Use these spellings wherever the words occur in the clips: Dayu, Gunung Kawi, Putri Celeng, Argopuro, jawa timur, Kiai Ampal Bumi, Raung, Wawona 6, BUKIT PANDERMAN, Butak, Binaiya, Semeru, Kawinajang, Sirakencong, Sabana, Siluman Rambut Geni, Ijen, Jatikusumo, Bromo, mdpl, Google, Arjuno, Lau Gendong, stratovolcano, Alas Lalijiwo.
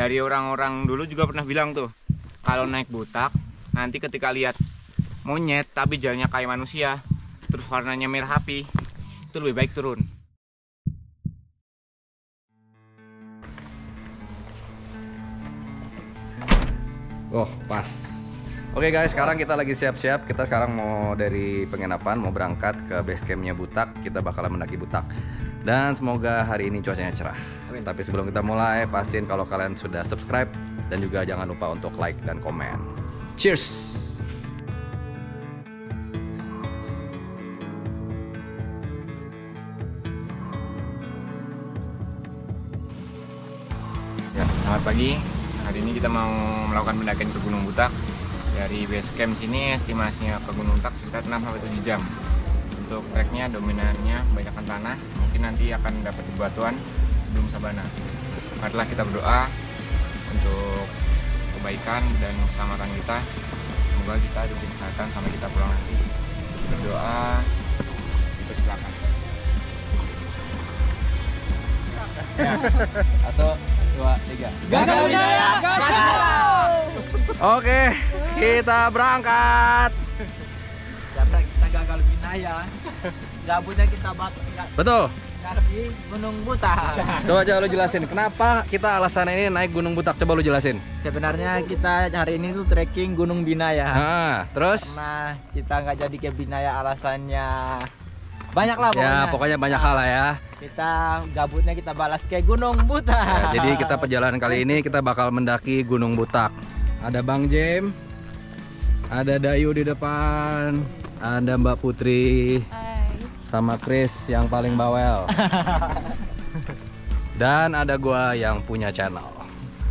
Dari orang-orang dulu juga pernah bilang tuh, kalau naik Butak, nanti ketika lihat monyet tapi jalannya kayak manusia, terus warnanya merah api, itu lebih baik turun. Oh, pas. Oke guys, sekarang kita lagi siap-siap. Kita sekarang mau dari penginapan, mau berangkat ke base campnya Butak. Kita bakalan mendaki Butak. Dan semoga hari ini cuacanya cerah. Amin. Tapi sebelum kita mulai, pastiin kalau kalian sudah subscribe. Dan juga jangan lupa untuk like dan komen. Cheers! Ya, selamat pagi. Hari ini kita mau melakukan pendakian ke Gunung Butak. Dari base camp sini estimasinya ke Gunung Butak sekitar 6-7 jam. Untuk treknya dominannya kebanyakan tanah, mungkin nanti akan dapat bebatuan sebelum sabana. Marilah kita berdoa untuk kebaikan dan keselamatan kita. Semoga kita diberi kesehatan sampai kita pulang nanti. Berdoa, dipersilakan. Ya. 1, 2, 3. Gagal Binaiya, gagal! Oke, kita berangkat. Karena kita gagal Binaiya, gabutnya kita batuk. Betul. Kaki Gunung Butak. Coba aja lu jelasin, kenapa kita alasan ini naik Gunung Butak? Coba lu jelasin. Sebenarnya kita hari ini tuh trekking Gunung Binaiya. Nah, terus? Nah, kita nggak jadi ke Binaiya alasannya banyak lah pokoknya. Ya, pokoknya banyak hal lah ya. Kita gabutnya kita balas ke Gunung Butak. Ya, jadi kita perjalanan kali ini kita bakal mendaki Gunung Butak. Ada Bang Jem, ada Dayu di depan, ada Mbak Putri, sama Chris yang paling bawel, dan ada gua yang punya channel.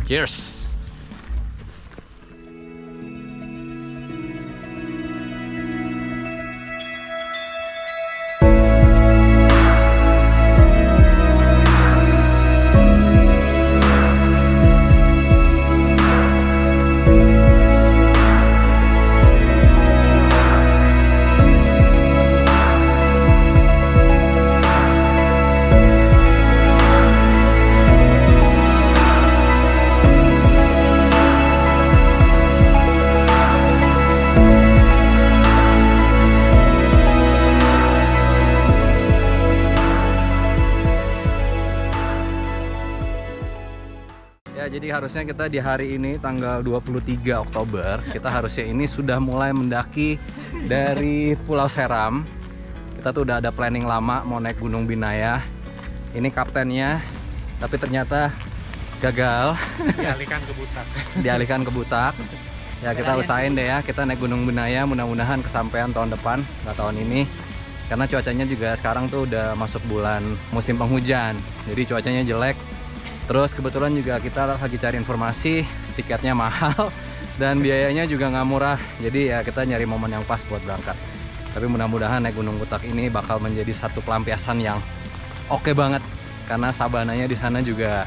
Cheers! Jadi harusnya kita di hari ini tanggal 23 Oktober kita harusnya ini sudah mulai mendaki dari Pulau Seram. Kita tuh udah ada planning lama mau naik Gunung Binaiya. Ini kaptennya, tapi ternyata gagal. Dialihkan ke Butak. Dialihkan ke Butak. Ya kita usahain deh ya, kita naik Gunung Binaiya mudah-mudahan kesampaian tahun depan, nggak tahun ini. Karena cuacanya juga sekarang tuh udah masuk bulan musim penghujan, jadi cuacanya jelek. Terus kebetulan juga kita lagi cari informasi, tiketnya mahal dan biayanya juga nggak murah. Jadi ya kita nyari momen yang pas buat berangkat. Tapi mudah-mudahan naik Gunung Butak ini bakal menjadi satu pelampiasan yang oke banget. Karena sabananya di sana juga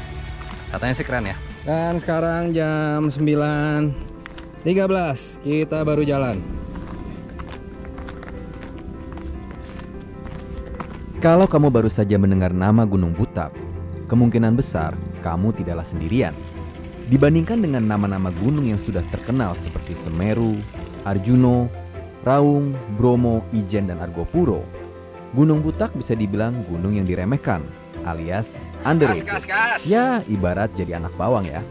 katanya sih keren ya. Dan sekarang jam 9:13 kita baru jalan. Kalau kamu baru saja mendengar nama Gunung Butak, kemungkinan besar kamu tidaklah sendirian. Dibandingkan dengan nama-nama gunung yang sudah terkenal seperti Semeru, Arjuno, Raung, Bromo, Ijen, dan Argopuro, Gunung Butak bisa dibilang gunung yang diremehkan alias underrated. Ya, ibarat jadi anak bawang ya.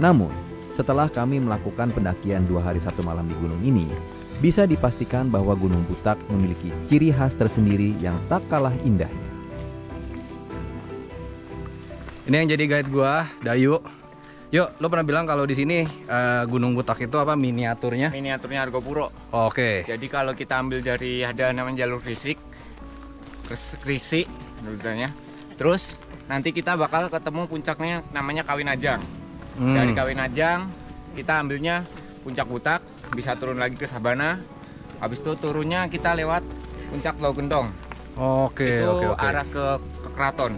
Namun, setelah kami melakukan pendakian 2 hari 1 malam di gunung ini, bisa dipastikan bahwa Gunung Butak memiliki ciri khas tersendiri yang tak kalah indahnya. Ini yang jadi guide gua, Dayu. Yuk, lo pernah bilang kalau di sini Gunung Butak itu apa miniaturnya? Miniaturnya Argopuro. Oke. Okay. Jadi kalau kita ambil dari ada namanya jalur krisi, dulunya. Terus nanti kita bakal ketemu puncaknya namanya Kawinajang. Dari Kawinajang kita ambilnya puncak Butak, bisa turun lagi ke Sabana. Habis itu turunnya kita lewat puncak Lau Gendong. Oke. Okay, itu okay. Arah ke keraton.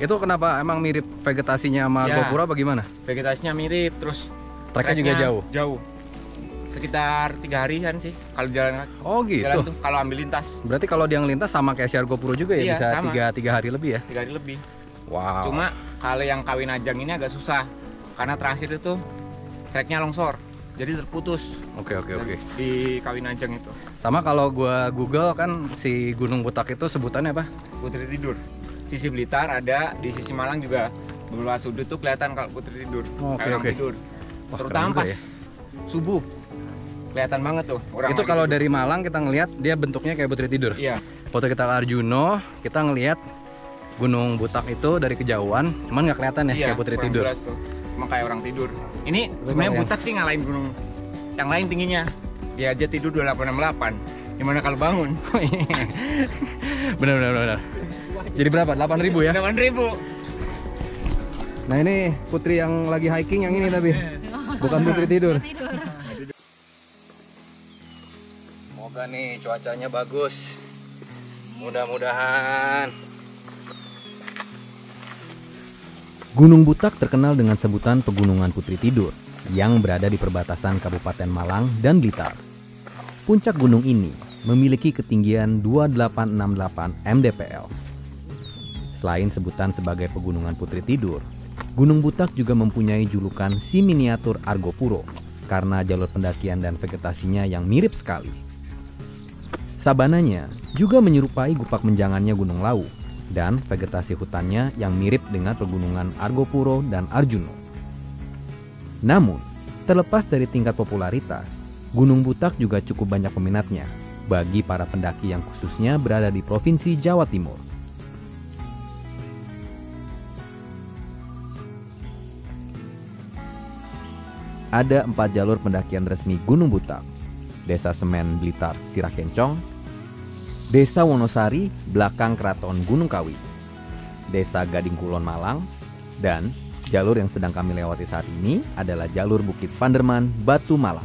Itu kenapa emang mirip vegetasinya sama Argopuro apa gimana? Vegetasinya mirip, terus treknya juga jauh? Jauh, sekitar 3 harian sih kalau jalan. Oh gitu? Jalan tuh, kalau ambil lintas. Berarti kalau dia ngelintas sama kayak si Argopuro juga ya? Iya, bisa sama. 3 hari lebih ya? 3 hari lebih. Wow. Cuma kalau yang Kawinajang ini agak susah. karena terakhir itu treknya longsor, jadi terputus. Oke. Di Kawinajeng itu. Sama kalau gua Google kan si Gunung Butak itu sebutannya apa? Putri Tidur. Sisi Blitar ada, di sisi Malang juga beberapa sudut tuh kelihatan kalau Putri Tidur. Oke. Tidur. Wah, terutama pas ya, subuh. Kelihatan banget tuh. Orang itu kalau tidur dari Malang kita ngelihat dia bentuknya kayak Putri Tidur. Iya. Foto kita ke Arjuno, kita ngelihat Gunung Butak itu dari kejauhan, cuman nggak kelihatan ya, iya, kayak Putri Tidur. Jelas tuh. Cuma kayak orang tidur. Ini sebenarnya Butak sih ngalahin gunung yang lain tingginya. Dia aja tidur 2868. Gimana kalau bangun? Bener. Jadi berapa? 8.000 ya? 8.000. Nah ini Putri yang lagi hiking yang ini tapi bukan Putri Tidur. Semoga nih cuacanya bagus. Mudah-mudahan. Gunung Butak terkenal dengan sebutan Pegunungan Putri Tidur yang berada di perbatasan Kabupaten Malang dan Blitar. Puncak gunung ini memiliki ketinggian 2868 mdpl. Selain sebutan sebagai Pegunungan Putri Tidur, Gunung Butak juga mempunyai julukan si miniatur Argopuro karena jalur pendakian dan vegetasinya yang mirip sekali. Sabananya juga menyerupai gupak menjangannya Gunung Lawu dan vegetasi hutannya yang mirip dengan pegunungan Argopuro dan Arjuno. Namun, terlepas dari tingkat popularitas, Gunung Butak juga cukup banyak peminatnya bagi para pendaki yang khususnya berada di Provinsi Jawa Timur. Ada 4 jalur pendakian resmi Gunung Butak: Desa Semen Blitar Sirakencong, Desa Wonosari belakang Keraton Gunung Kawi, Desa Gading Kulon Malang, dan jalur yang sedang kami lewati saat ini adalah jalur Bukit Panderman Batu Malang.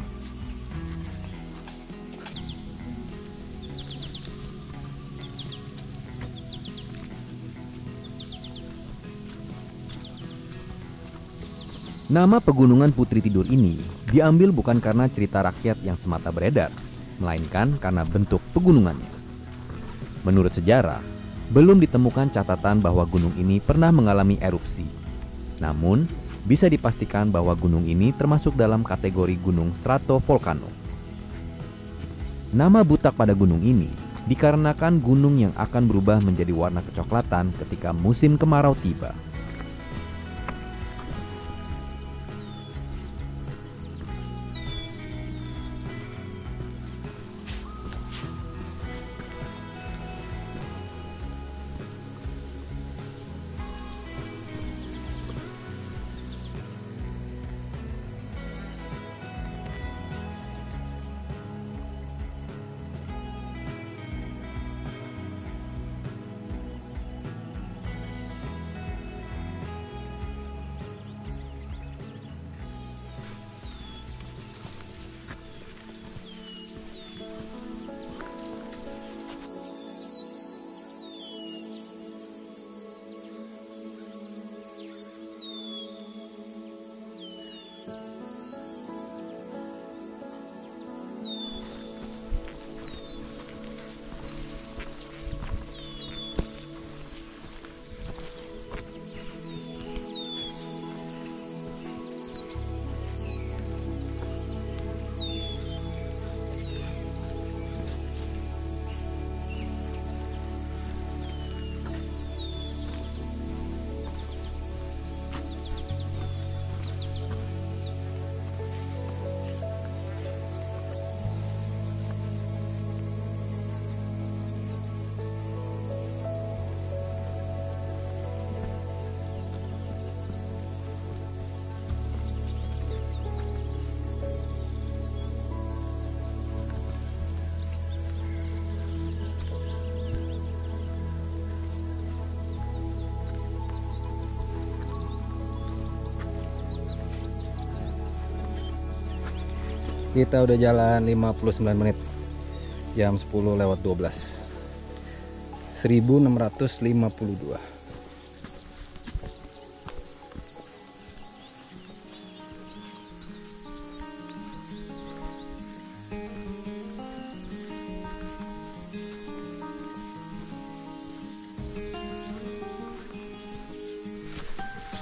Nama Pegunungan Putri Tidur ini diambil bukan karena cerita rakyat yang semata beredar, melainkan karena bentuk pegunungannya. Menurut sejarah, belum ditemukan catatan bahwa gunung ini pernah mengalami erupsi. Namun, bisa dipastikan bahwa gunung ini termasuk dalam kategori gunung stratovolcano. Nama Butak pada gunung ini dikarenakan gunung yang akan berubah menjadi warna kecoklatan ketika musim kemarau tiba. Kita udah jalan 59 menit, jam 10:12, 1652.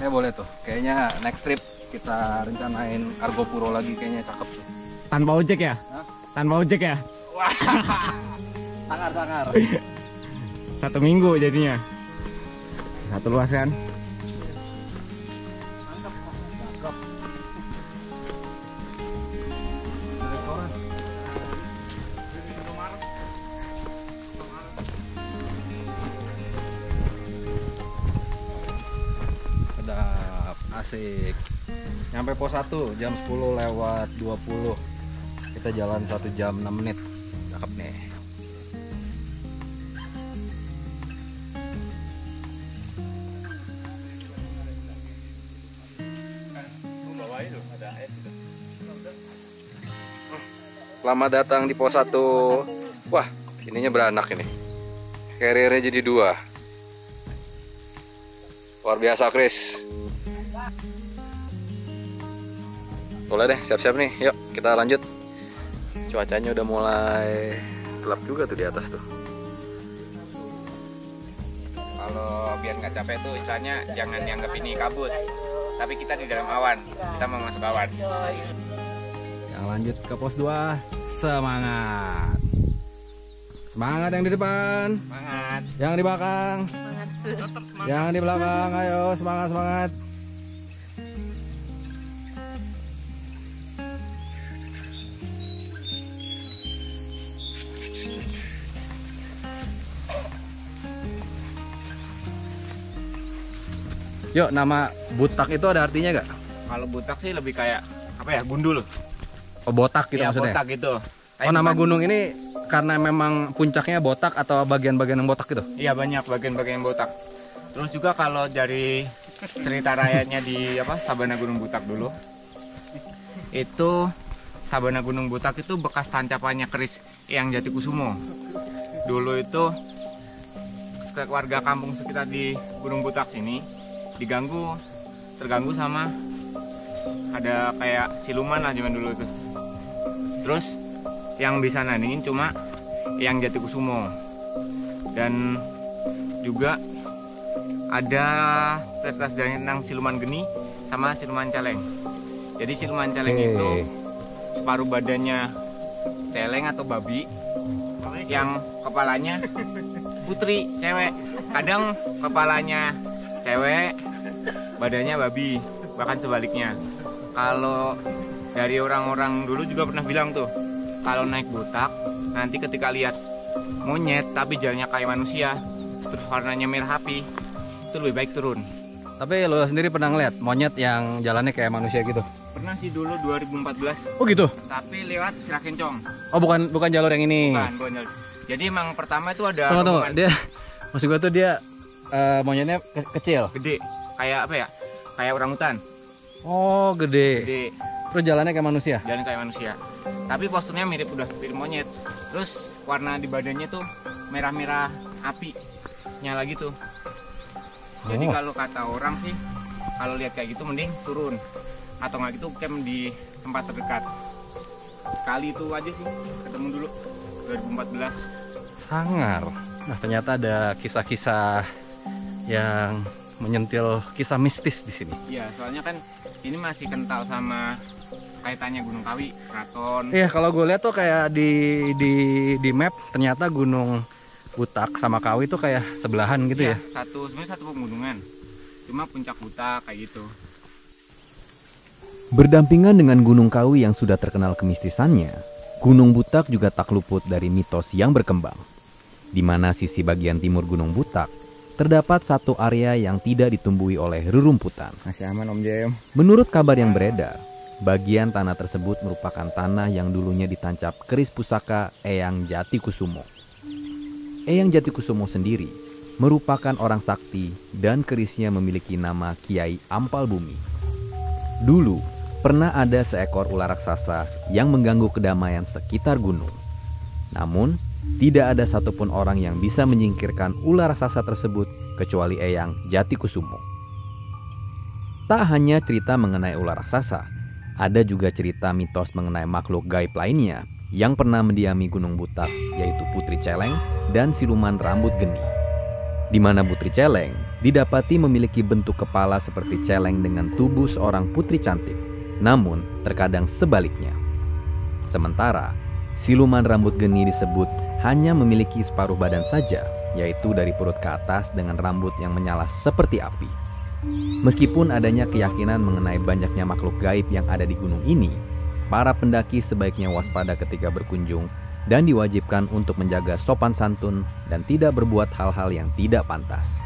saya boleh tuh. Kayaknya next trip kita rencanain Argopuro lagi, kayaknya cakep tuh. Tanpa ojek ya? Hah? Tanpa ojek ya? Wah, sangar-sangar. 1 minggu jadinya. 1 luas kan? Asik. Nyampe pos 1 jam 10 lewat 20. Kita jalan 1 jam 6 menit. Cakep nih. Selamat datang di pos 1. Wah, ininya beranak ini. Carriernya jadi 2. Luar biasa, Chris. Boleh deh, siap-siap nih, yuk kita lanjut. Cuacanya udah mulai gelap juga tuh di atas tuh. Kalau biar nggak capek tuh istilahnya jangan dianggap ini kabut, tapi kita di dalam awan, kita mau masuk awan. Yang lanjut ke pos 2, semangat. Semangat yang di depan, semangat. Yang di belakang, semangat. Yang di belakang, ayo semangat-semangat. Yuk, nama Butak itu ada artinya gak? Kalau Butak sih lebih kayak apa ya, gundul. Oh, botak gitu ya, maksudnya? Botak gitu. Oh, nama gunung ini karena memang puncaknya botak atau bagian-bagian yang botak gitu? Iya, banyak bagian-bagian yang botak. Terus juga kalau dari cerita rakyatnya di apa, Sabana Gunung Butak dulu, itu Sabana Gunung Butak itu bekas tancapannya keris yang Jatikusumo. Dulu itu warga kampung sekitar di Gunung Butak sini terganggu sama ada kayak siluman lah zaman dulu itu. Terus yang bisa nandingin cuma yang Jatikusumo, dan juga ada cerita sejarahnya tentang siluman geni sama siluman celeng. Jadi siluman celeng itu separuh badannya celeng atau babi, yang kepalanya putri cewek, kadang kepalanya cewek badannya babi, bahkan sebaliknya. Kalau dari orang-orang dulu juga pernah bilang tuh, kalau naik Butak nanti ketika lihat monyet tapi jalannya kayak manusia, terus warnanya merah api, itu lebih baik turun. Tapi lo sendiri pernah ngeliat monyet yang jalannya kayak manusia gitu? Pernah sih dulu 2014. Oh gitu? Tapi lewat Cerah Kencong. Oh, bukan jalur yang ini? Bukan jalur. Jadi emang pertama itu ada. Tunggu, dia maksud gue tuh dia monyetnya kecil, gede, kayak apa ya? Kayak orangutan. Oh, gede. Terus jalannya kayak manusia. Jalan kayak manusia. Tapi posturnya mirip monyet. Terus warna di badannya tuh merah-merah api nyala gitu. Jadi kalau kata orang sih, kalau lihat kayak gitu mending turun. Atau nggak gitu camp di tempat terdekat. Sekali itu aja sih ketemu dulu 2014. Sangar. Nah, ternyata ada kisah-kisah yang menyentil kisah mistis di sini. Iya, soalnya kan ini masih kental sama kaitannya Gunung Kawi, keraton. Iya, kalau gue lihat tuh kayak di map ternyata Gunung Butak sama Kawi tuh kayak sebelahan gitu ya. Sebenarnya satu pegunungan. Cuma puncak Butak kayak gitu. Berdampingan dengan Gunung Kawi yang sudah terkenal kemistisannya, Gunung Butak juga tak luput dari mitos yang berkembang. Di mana sisi bagian timur Gunung Butak terdapat satu area yang tidak ditumbuhi oleh rerumputan. Masih aman, Om Jem. Menurut kabar yang beredar, bagian tanah tersebut merupakan tanah yang dulunya ditancap keris pusaka Eyang Jatikusumo. Eyang Jatikusumo sendiri merupakan orang sakti dan kerisnya memiliki nama Kiai Ampal Bumi. Dulu pernah ada seekor ular raksasa yang mengganggu kedamaian sekitar gunung. Namun tidak ada satupun orang yang bisa menyingkirkan ular raksasa tersebut kecuali Eyang Jatikusumo. Tak hanya cerita mengenai ular raksasa, ada juga cerita mitos mengenai makhluk gaib lainnya yang pernah mendiami Gunung Butak, yaitu Putri Celeng dan Siluman Rambut Geni. Di mana Putri Celeng didapati memiliki bentuk kepala seperti celeng dengan tubuh seorang putri cantik, namun terkadang sebaliknya. Sementara, siluman rambut geni disebut hanya memiliki separuh badan saja, yaitu dari perut ke atas dengan rambut yang menyala seperti api. Meskipun adanya keyakinan mengenai banyaknya makhluk gaib yang ada di gunung ini, para pendaki sebaiknya waspada ketika berkunjung dan diwajibkan untuk menjaga sopan santun dan tidak berbuat hal-hal yang tidak pantas.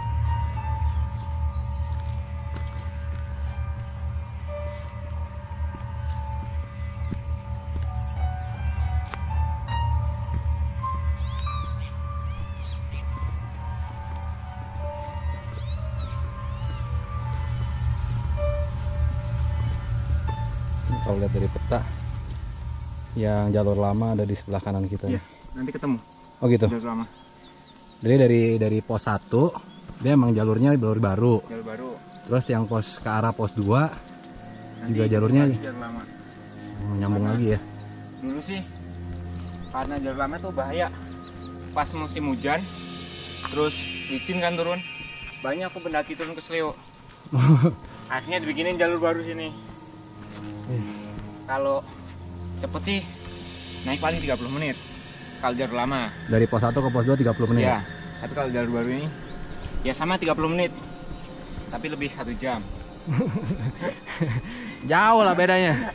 Kalau lihat dari peta, yang jalur lama ada di sebelah kanan kita. Iya, nanti ketemu. Oh gitu. Jalur lama. Jadi dari pos 1 dia emang jalurnya baru. Jalur baru. Terus yang pos ke arah pos 2 nanti juga jalurnya jalur lama. Nyambung karena, lagi ya. Dulu sih karena jalur lama tuh bahaya. Pas musim hujan, terus licin kan turun. Banyak aku pendaki turun ke Sleo. Akhirnya dibikinin jalur baru sini. Kalau cepet sih naik paling 30 menit kalau jalur lama. Dari pos 1 ke pos 2 30 menit. Ya, tapi kalau jalur baru ini ya sama 30 menit. Tapi lebih 1 jam. Jauh lah bedanya.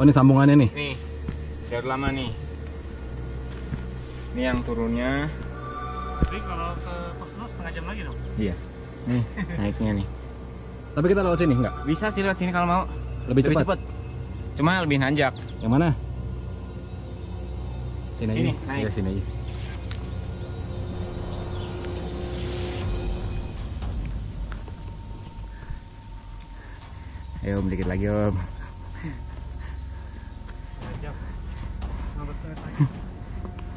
Oh, ini sambungannya nih. Nih. Jalur lama nih. Ini yang turunnya. Tapi kalau ke pos 2 setengah jam lagi dong. Iya. Nih, naiknya nih. Tapi kita lewat sini enggak? Bisa sih lewat sini kalau mau. Lebih cepat. Cuma lebih nanjak. Yang mana? Sini aja. Ya, sini aja. Ayo, dikit lagi, Om.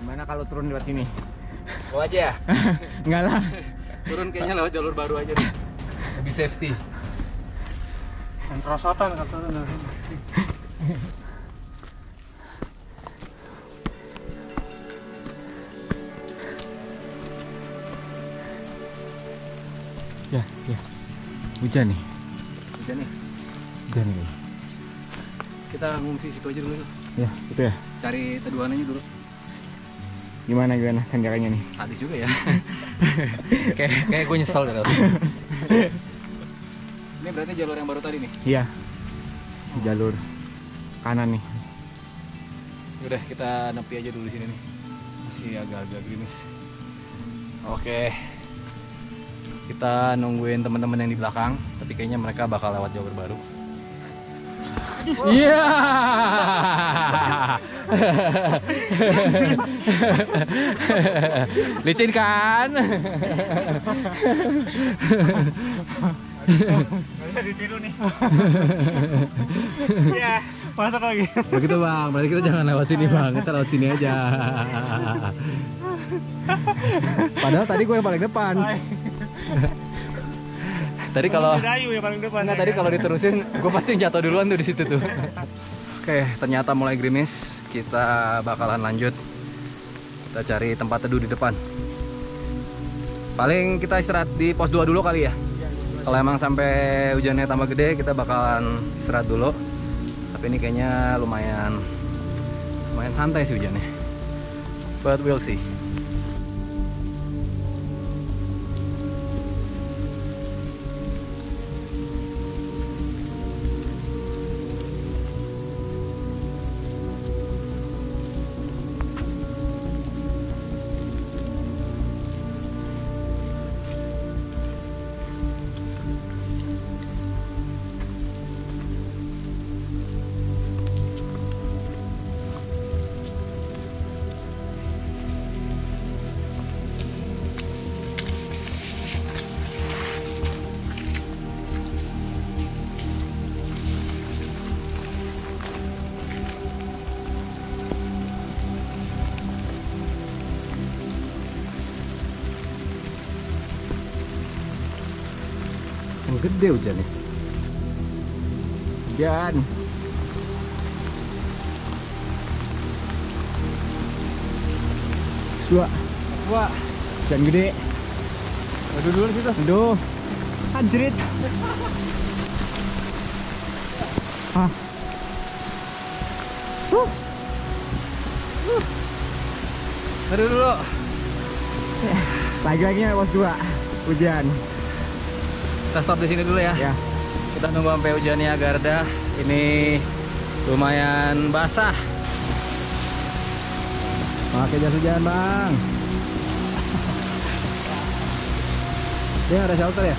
Gimana kalau turun lewat sini? Lewat aja ya? Enggak lah. Turun kayaknya lewat jalur baru aja deh. Lebih safety. Entrosotan katanya. Ya. Hujan nih. Kita ngungsi situ aja dulu. Ya, situ ya. Cari teduhannya dulu. Gimana kendaraannya nih? Habis juga ya. Kayak gue nyesel gitu. Ini berarti jalur yang baru tadi nih? Iya. Jalur kanan nih. Udah, kita nepi aja dulu sini nih. Masih agak-agak gerimis. Oke. Kita nungguin teman-teman yang di belakang, tapi kayaknya mereka bakal lewat jalur baru. Iya. Licin kan? Gak bisa ditiru nih. Iya, masuk lagi. Begitu bang, berarti kita jangan lewat sini bang, kita lewat sini aja. Padahal tadi gue yang paling depan. Tadi kalau enggak, tadi kalau diterusin gue pasti jatuh duluan tuh di situ tuh. Oke, ternyata mulai gerimis. Kita bakalan lanjut. Kita cari tempat teduh di depan. Paling kita istirahat di pos 2 dulu kali ya. Kalau emang sampai hujannya tambah gede, kita bakalan istirahat dulu. Tapi ini kayaknya lumayan santai sih hujannya. But we'll see. Gede hujannya. Hujan. Suak. Hujan gede. Waduh dulu situ. Aduh. Anjrit. Hah. Aduh dulu. Lagi-lagi lewat dua. Hujan. Kita stop di sini dulu ya. Ya. Kita nunggu sampai hujannya agak reda. Ini lumayan basah. Pakai jas hujan, Bang. Dia ada shelter ya? Iya.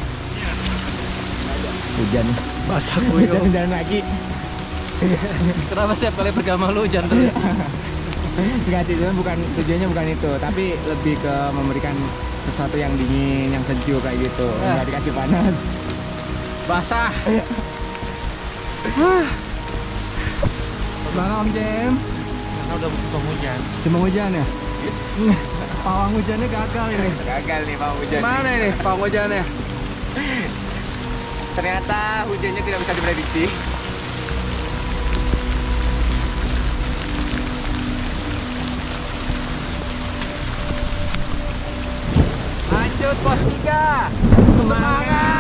Hujan basah kuyup. Hujan lagi. Kenapa setiap kali bergama lu hujan terus? Enggak sih, bukan, tujuannya bukan itu, tapi lebih ke memberikan sesuatu yang dingin, yang sejuk kayak gitu. Enggak dikasih panas. Basah. Bang Om Jem. Karena udah musim hujan. Musim hujan ya? Pawang hujannya gagal ini. Gagal nih pawang hujan. Mana ini pawang hujannya? Ternyata hujannya tidak bisa diprediksi. Lanjut pos 3. Semangat.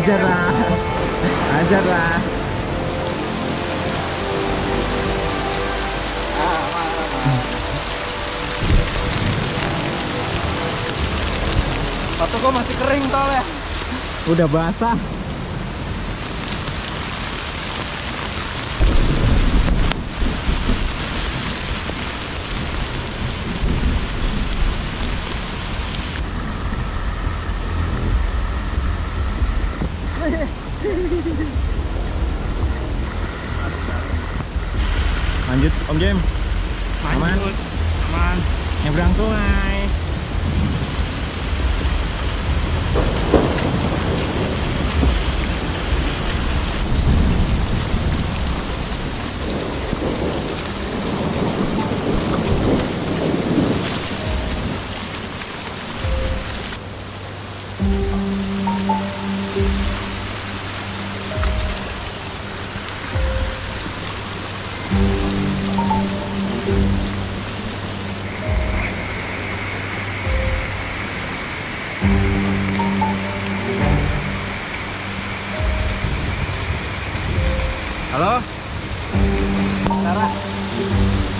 Ajarlah. Sepatu gua masih kering tolnya. Udah basah. Lanjut Om Jem. Aman. Aman. Nyebrang sungai.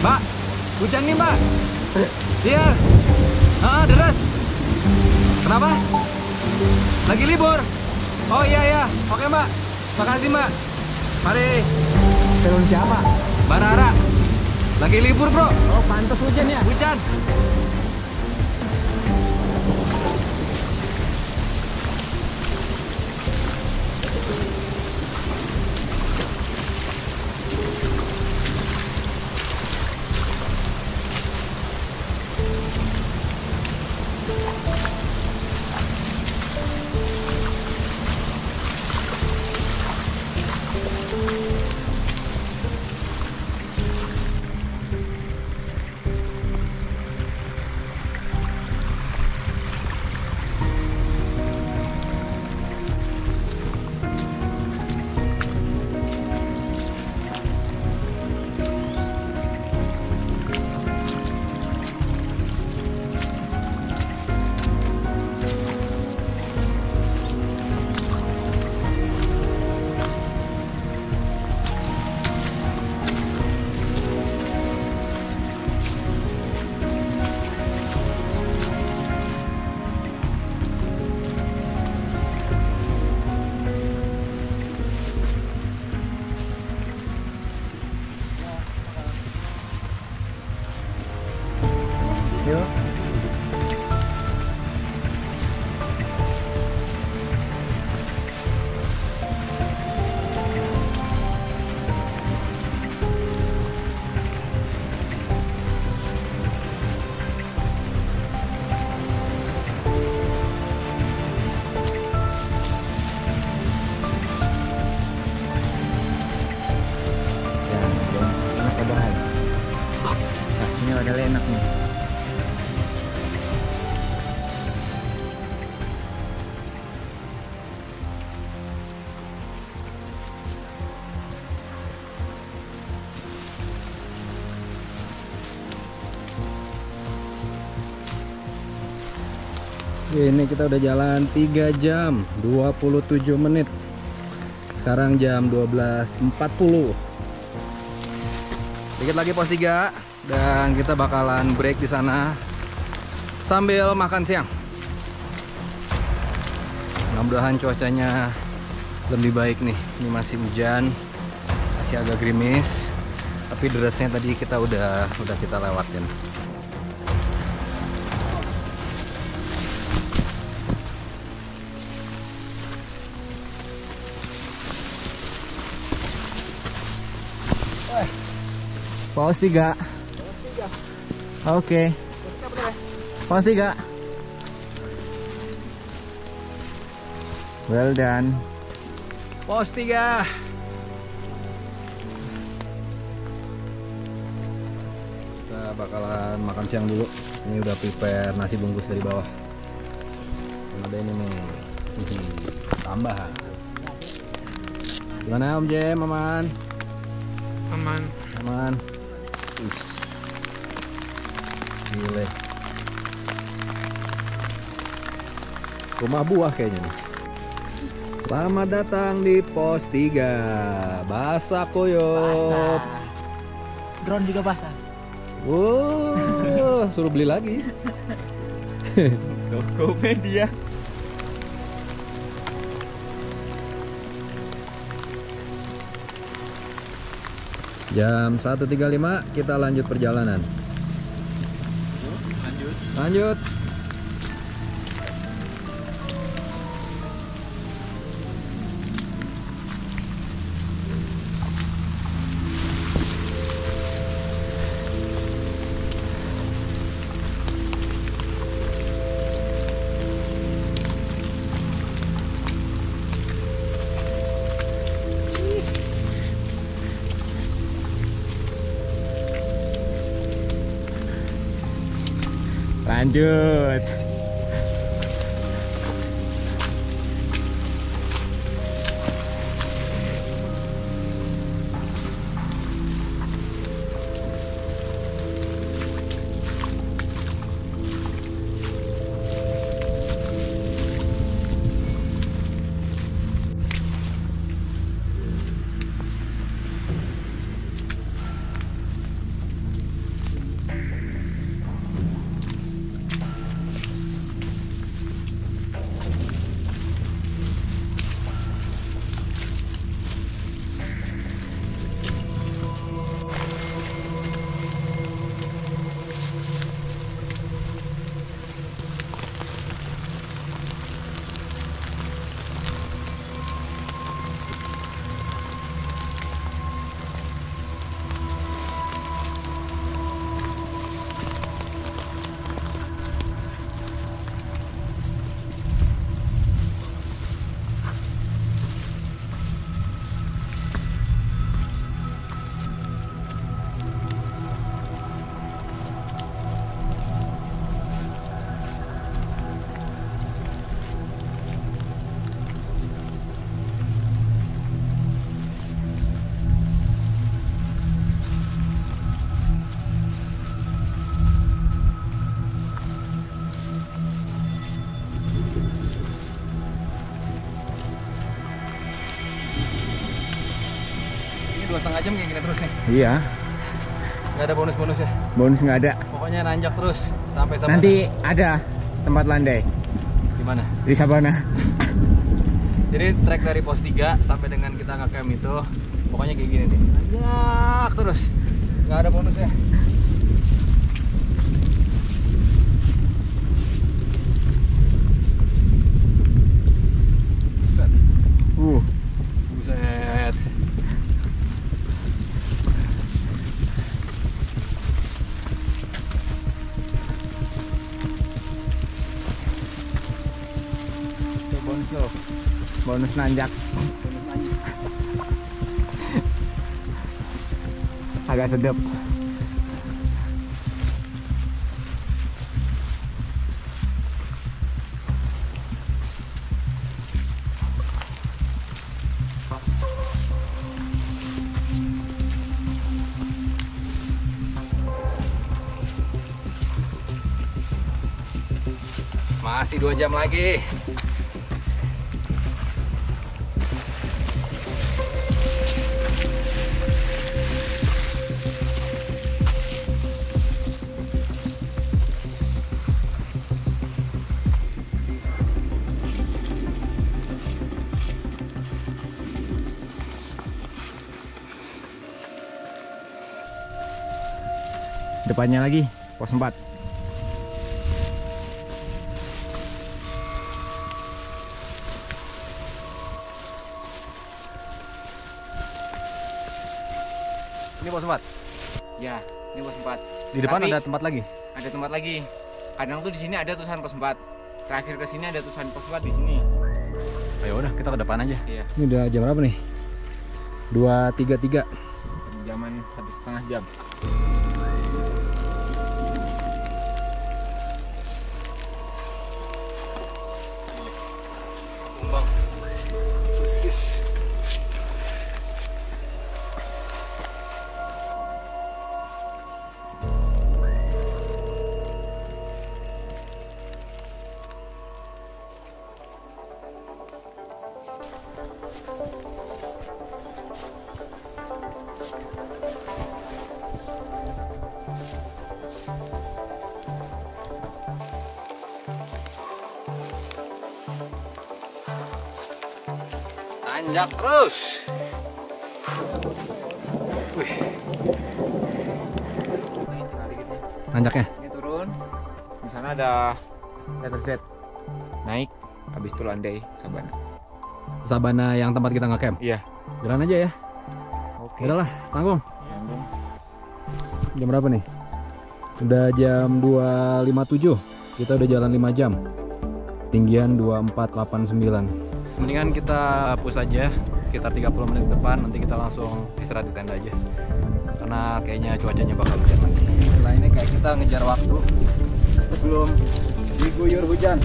Mbak, hujan nih Mbak. Iya. Ah, deras. Kenapa? Lagi libur. Oh iya ya. Oke Mbak. Makasih Mbak. Mari. Telon siapa? Barara. Lagi libur bro. Oh pantas hujan ya. Hujan. Ini kita udah jalan 3 jam 27 menit. Sekarang jam 12.40. Dikit lagi pos 3 dan kita bakalan break di sana sambil makan siang. Mudah-mudahan cuacanya lebih baik nih. Ini masih hujan, masih agak gerimis, tapi derasnya tadi kita udah kita lewatin. Pos 3. Oke. Pos 3. Well done. Pos 3. Kita bakalan makan siang dulu. Ini udah prepare nasi bungkus dari bawah. Dan ada ini nih. Tambahan. Gimana Om Jem, aman? Aman. Aman. Gile. Rumah buah kayaknya nih. Selamat datang di pos 3. Basah koyok. Drone juga basah. Wow, suruh beli lagi. Komedia. Jam 1.35 kita lanjut perjalanan. Lanjut. Lanjut. Iya. Gak ada bonus-bonusnya? Bonus nggak ada. Pokoknya nanjak terus sampai Sabana. Nanti ada tempat landai. Di mana? Di Sabana. Jadi trek dari pos 3 sampai dengan kita ngecamp itu pokoknya kayak gini nih. Nanjak terus. Nggak ada bonusnya. Buset. Itu bonus lo. Bonus nanjak. Agak sedap. Masih 2 jam lagi. Depannya lagi, pos 4. Pos 4. Ya, ini pos 4. Di depan tapi, ada tempat lagi. Ada tempat lagi. Kadang tuh di sini ada tulisan pos 4. Terakhir ke sini ada tulisan pos 4 di sini. Ayo udah kita ke depan aja. Iya. Ini udah jam berapa nih? 2:33. Jaman 1,5 jam. Kumbang. Persis. Tanjak terus. Wih. Tanjaknya. Ini turun. Di sana ada letter Z. Naik, habis itu landai Sabana. Sabana yang tempat kita ngecamp. Iya. Jalan aja ya. Oke. Udahlah, tanggung. Jam berapa nih? Udah jam 2:57. Kita udah jalan 5 jam. Tinggian 2489. Mendingan kita push aja sekitar 30 menit ke depan, nanti kita langsung istirahat di tenda aja karena kayaknya cuacanya bakal hujan lagi. Setelah ini kayak kita ngejar waktu sebelum diguyur hujan.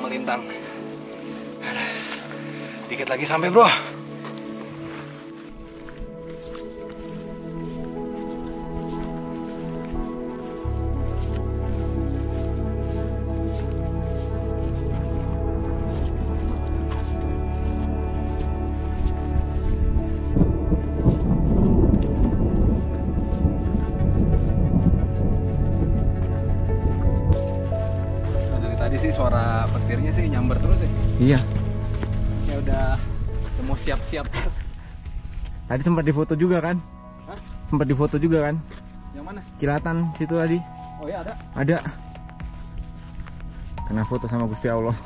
Melintang. Dikit lagi sampai, bro. Iya. Ya udah mau siap-siap. Tadi sempat difoto juga kan? Hah? Sempat difoto juga kan? Yang mana? Kilatan situ tadi. Oh iya ada. Ada. Kena foto sama Gusti Allah.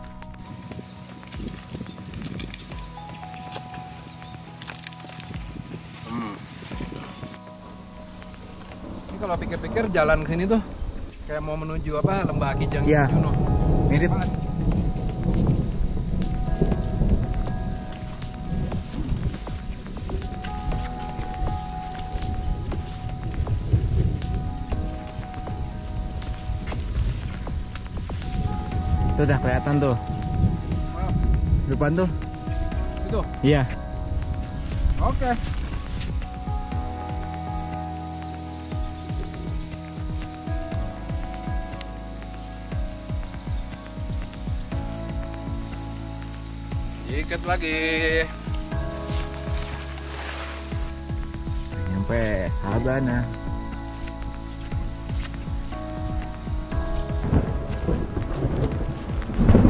Ini kalau pikir-pikir jalan ke sini tuh kayak mau menuju apa? Lembah Kijang ya. Arjuno. Mirip. Itu udah kelihatan tuh. depan tuh. Itu? Iya. Oke. Ikat lagi. Nyampe Sabana.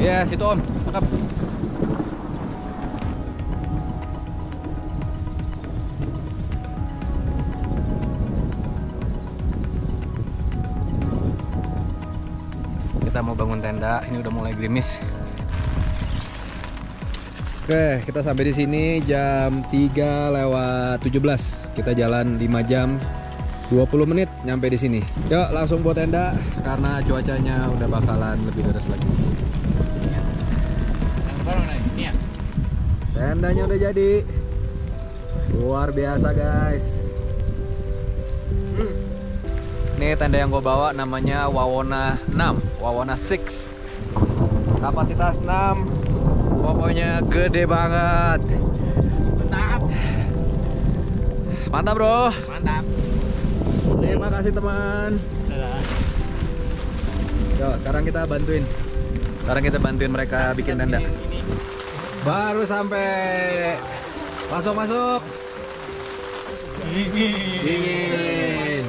Ya, situ Om, tangkap. Kita mau bangun tenda, ini udah mulai gerimis. Oke, kita sampai di sini jam 3:17. Kita jalan 5 jam 20 menit nyampe di sini. Yuk, langsung buat tenda karena cuacanya udah bakalan lebih deras lagi. Tendanya udah jadi. Luar biasa, guys. Ini tenda yang gue bawa namanya Wawona 6, Wawona 6. Kapasitas 6. Pokoknya gede banget. Mantap. Mantap, Bro. Mantap. Terima kasih, teman. Yo, sekarang kita bantuin mereka bikin tenda. Baru sampai. Masuk. Dingin.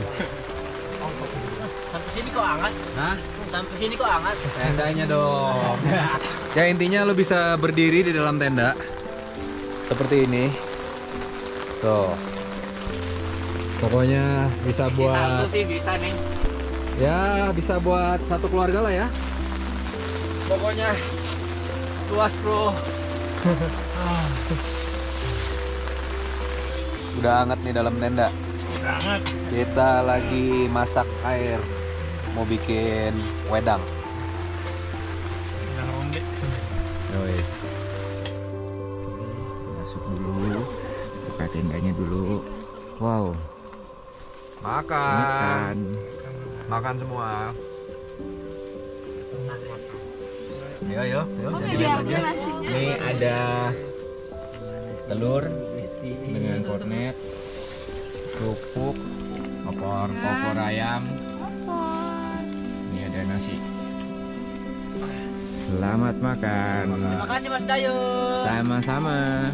Sini kok hangat? Hah? Sampai sini kok hangat? Tendanya dong. Ya, intinya lo bisa berdiri di dalam tenda seperti ini. Tuh. Pokoknya bisa buat satu sih bisa nih. Ya, bisa buat satu keluarga lah ya. Pokoknya luas, Bro. Udah hangat nih dalam tenda. Banget. Kita lagi masak air, mau bikin wedang. Masuk dulu, buka tendanya dulu. Wow. Makan semua. Ayo. Ini ada telur dengan kornet. Kerupuk, opor ayam. Ini ada nasi. Selamat makan. Terima kasih Mas Dayu. Sama-sama.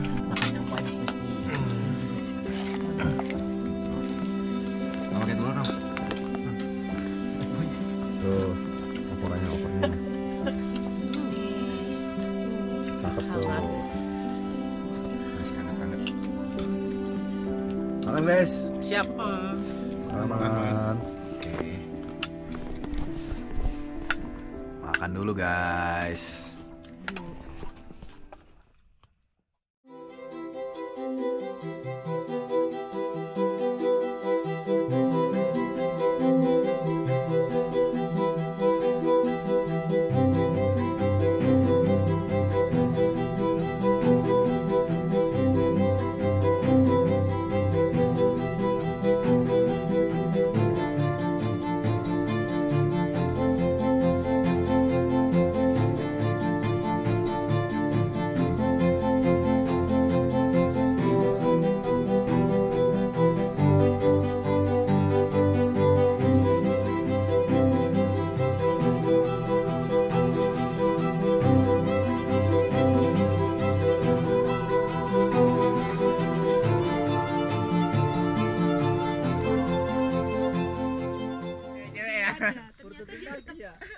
Mau pakai telur dong. Tuh, opornya. Cakep tuh. Masih hangat-hangat. Makan guys. Siap. Makan. Oke. Makan dulu guys.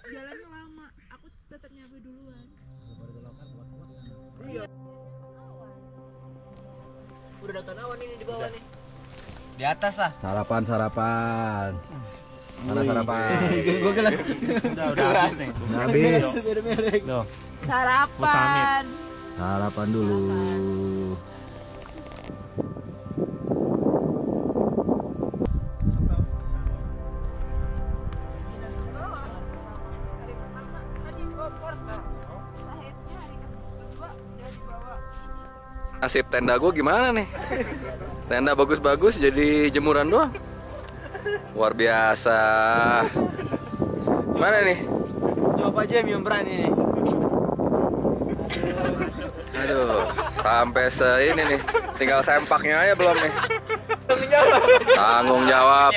Jalannya lama, aku tetap nyabu duluan. Udah datang awan ini di bawah nih. Di atas lah. Sarapan. Mana sarapan? Gue gelas. Udah habis nih. Habis. Sarapan. Sarapan dulu. Nasib tenda gue gimana nih? Tenda bagus-bagus jadi jemuran doang. Luar biasa. Mana nih? Coba aja yang berani nih. Aduh, sampai ini nih. Tinggal sempaknya aja belum nih. Tanggung jawab.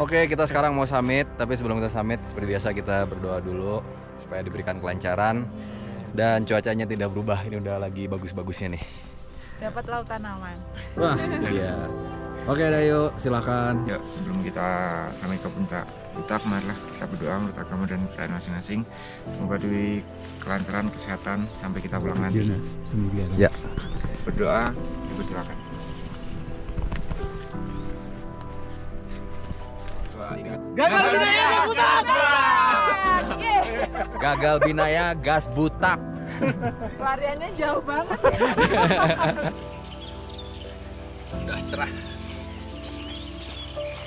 Oke, kita sekarang mau summit, tapi sebelum kita summit seperti biasa kita berdoa dulu supaya diberikan kelancaran dan cuacanya tidak berubah. Ini udah lagi bagus-bagusnya nih. Dapat laut tanaman. Wah, itu dia. Oke, ayo silakan. Yuk, sebelum kita sampai ke puncak Butak, marilah kita berdoa menurut agama dan keadaan masing-masing. Semoga diberi kelancaran kesehatan sampai kita pulang nanti. Ya. Berdoa, ibu silakan. Gagal Binaiya, gas Butak! Gagal Binaiya, gas Butak. Lariannya jauh banget. Udah cerah.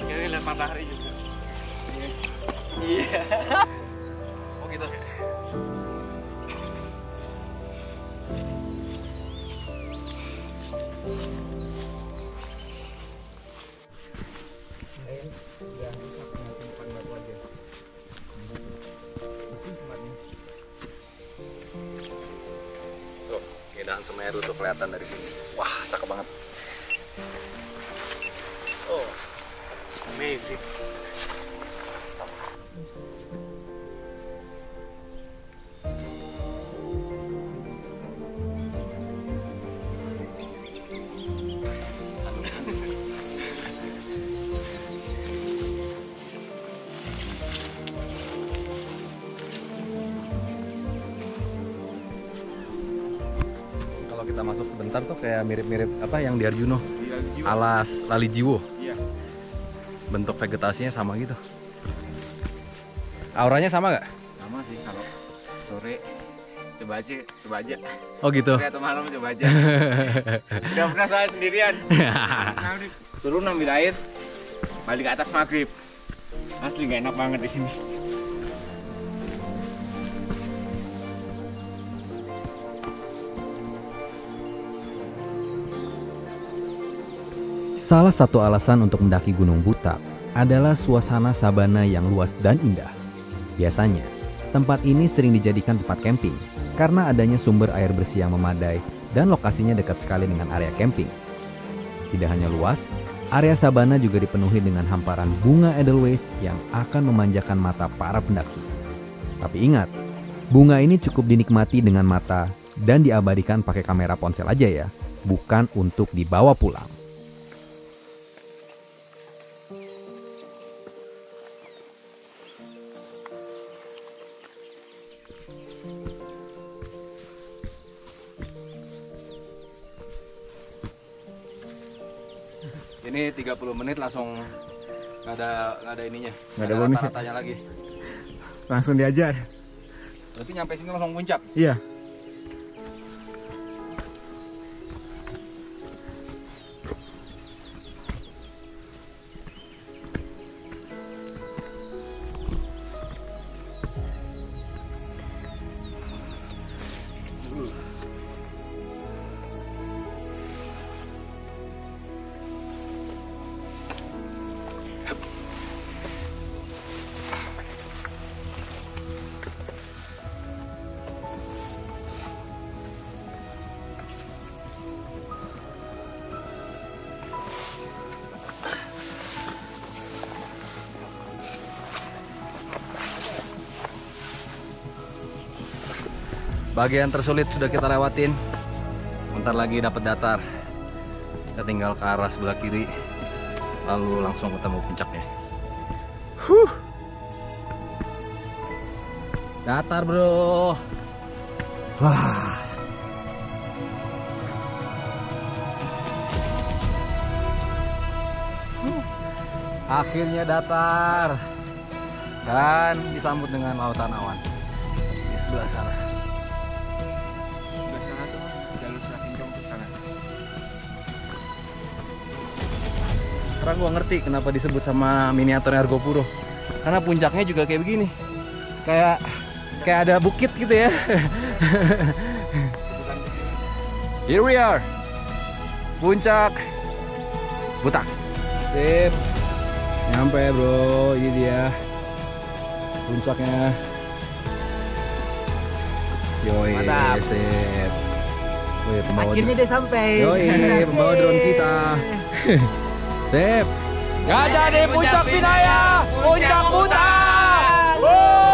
Ini lihat matahari juga. Iya. Oh gitu. Tuh, keindahan Semeru tuh kelihatan dari sini. Wah, cakep banget. Oh, amazing. Kita masuk sebentar tuh kayak mirip-mirip apa yang di Arjuno, Alas Lalijiwo. Iya. Bentuk vegetasinya sama gitu. Auranya sama nggak? Sama sih, kalau sore coba aja, Oh gitu. Sore atau malam coba aja. Udah pernah saya sendirian. Turun ambil air, balik ke atas maghrib. Asli nggak enak banget di sini. Salah satu alasan untuk mendaki Gunung Butak adalah suasana sabana yang luas dan indah. Biasanya, tempat ini sering dijadikan tempat camping karena adanya sumber air bersih yang memadai dan lokasinya dekat sekali dengan area camping. Tidak hanya luas, area sabana juga dipenuhi dengan hamparan bunga edelweiss yang akan memanjakan mata para pendaki. Tapi ingat, bunga ini cukup dinikmati dengan mata dan diabadikan pakai kamera ponsel aja ya, bukan untuk dibawa pulang. Ini 30 menit langsung nggak ada ininya, nggak ada tanya lagi. Langsung diajar. Berarti nyampe sini langsung puncak? Iya. Bagian tersulit sudah kita lewatin. Bentar lagi dapat datar. Kita tinggal ke arah sebelah kiri, lalu langsung ketemu puncaknya. Huh. Datar bro. Wah. Akhirnya datar dan disambut dengan lautan awan di sebelah sana. Sekarang gue ngerti kenapa disebut sama miniaturnya Argopuro, karena puncaknya juga kayak begini, kayak ada bukit gitu ya. Here we are, puncak Butak. Sip, nyampe bro, ini dia puncaknya. Yoi, mantap. Sip. Yoi, akhirnya dia sampai. Yoi, pembawa drone kita. Sip. Gajah di puncak Binaiya, puncak Butak. Wow.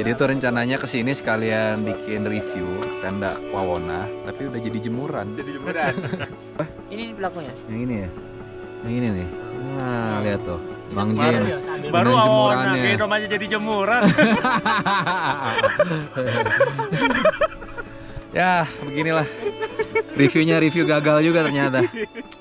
Jadi itu rencananya kesini sekalian bikin review tenda Wawona, tapi udah jadi jemuran. Jadi jemuran. Ini pelakunya. Yang ini ya, yang ini nih. Nah, lihat tuh, Bang Jin. Baru Wawona, kayak rumahnya jadi jemuran. Ya, beginilah. Reviewnya review gagal juga ternyata.